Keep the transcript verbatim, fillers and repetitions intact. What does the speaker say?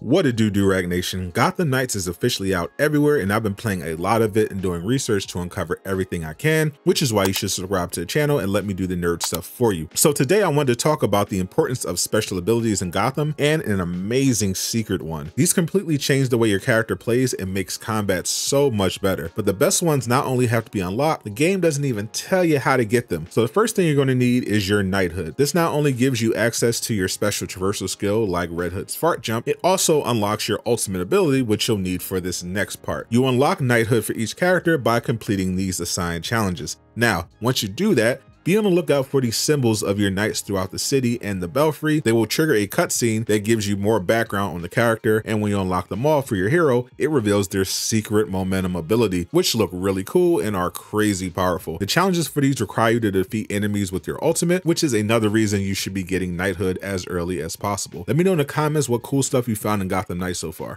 What a do, do rag nation. Gotham Knights is officially out everywhere, and I've been playing a lot of it and doing research to uncover everything I can, which is why you should subscribe to the channel and let me do the nerd stuff for you. So today I wanted to talk about the importance of special abilities in Gotham and an amazing secret one. These completely change the way your character plays and makes combat so much better, but the best ones not only have to be unlocked, the game doesn't even tell you how to get them. So the first thing you're going to need is your knighthood. This not only gives you access to your special traversal skill like Red Hood's fart jump, it also Also unlocks your ultimate ability, which you'll need for this next part. You unlock knighthood for each character by completing these assigned challenges. Now, once you do that, be on the lookout for the symbols of your knights throughout the city and the belfry. They will trigger a cutscene that gives you more background on the character, and when you unlock them all for your hero, it reveals their secret momentum ability, which look really cool and are crazy powerful. The challenges for these require you to defeat enemies with your ultimate, which is another reason you should be getting knighthood as early as possible. Let me know in the comments what cool stuff you found in Gotham Knights so far.